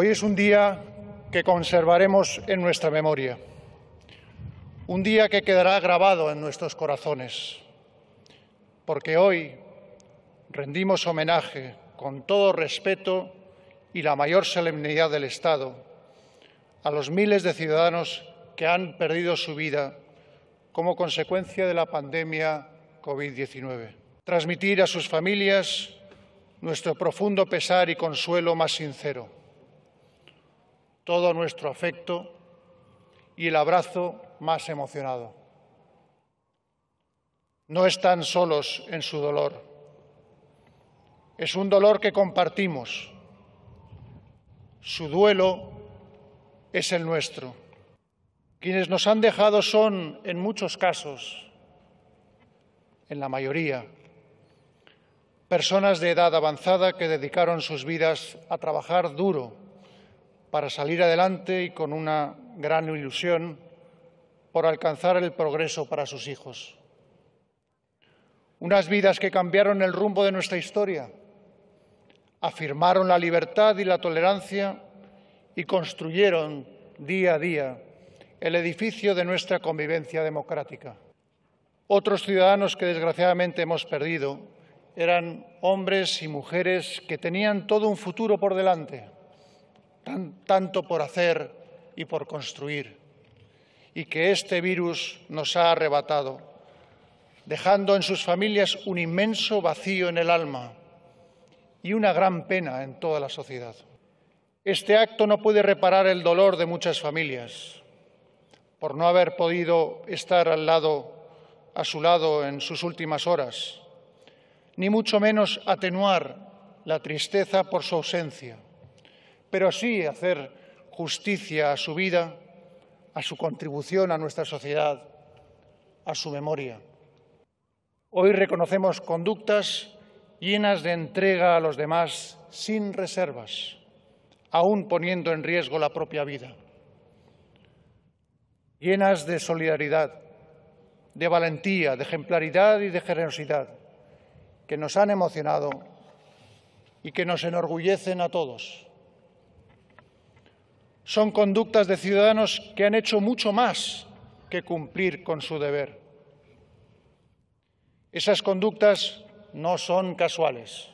Hoy es un día que conservaremos en nuestra memoria, un día que quedará grabado en nuestros corazones, porque hoy rendimos homenaje con todo respeto y la mayor solemnidad del Estado a los miles de ciudadanos que han perdido su vida como consecuencia de la pandemia COVID-19. Transmitir a sus familias nuestro profundo pesar y consuelo más sincero, todo nuestro afecto y el abrazo más emocionado. No están solos en su dolor. Es un dolor que compartimos. Su duelo es el nuestro. Quienes nos han dejado son, en muchos casos, en la mayoría, personas de edad avanzada que dedicaron sus vidas a trabajar duro para salir adelante y con una gran ilusión por alcanzar el progreso para sus hijos. Unas vidas que cambiaron el rumbo de nuestra historia, afirmaron la libertad y la tolerancia y construyeron día a día el edificio de nuestra convivencia democrática. Otros ciudadanos que desgraciadamente hemos perdido eran hombres y mujeres que tenían todo un futuro por delante, tanto por hacer y por construir, y que este virus nos ha arrebatado, dejando en sus familias un inmenso vacío en el alma y una gran pena en toda la sociedad. Este acto no puede reparar el dolor de muchas familias por no haber podido estar a su lado en sus últimas horas, ni mucho menos atenuar la tristeza por su ausencia, pero sí hacer justicia a su vida, a su contribución a nuestra sociedad, a su memoria. Hoy reconocemos conductas llenas de entrega a los demás sin reservas, aún poniendo en riesgo la propia vida, llenas de solidaridad, de valentía, de ejemplaridad y de generosidad, que nos han emocionado y que nos enorgullecen a todos. Son conductas de ciudadanos que han hecho mucho más que cumplir con su deber. Esas conductas no son casuales.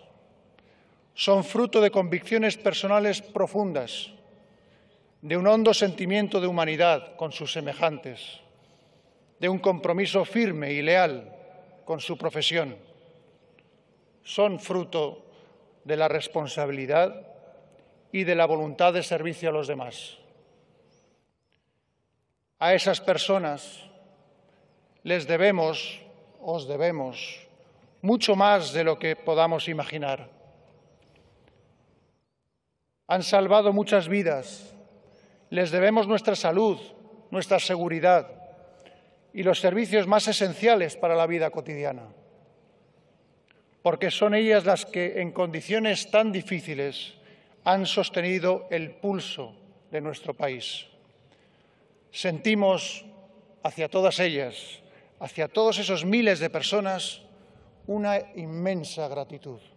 Son fruto de convicciones personales profundas, de un hondo sentimiento de humanidad con sus semejantes, de un compromiso firme y leal con su profesión. Son fruto de la responsabilidad y de la voluntad de servicio a los demás. A esas personas os debemos, mucho más de lo que podamos imaginar. Han salvado muchas vidas, les debemos nuestra salud, nuestra seguridad y los servicios más esenciales para la vida cotidiana, porque son ellas las que, en condiciones tan difíciles, han sostenido el pulso de nuestro país. Sentimos hacia todas ellas, hacia todos esos miles de personas, una inmensa gratitud.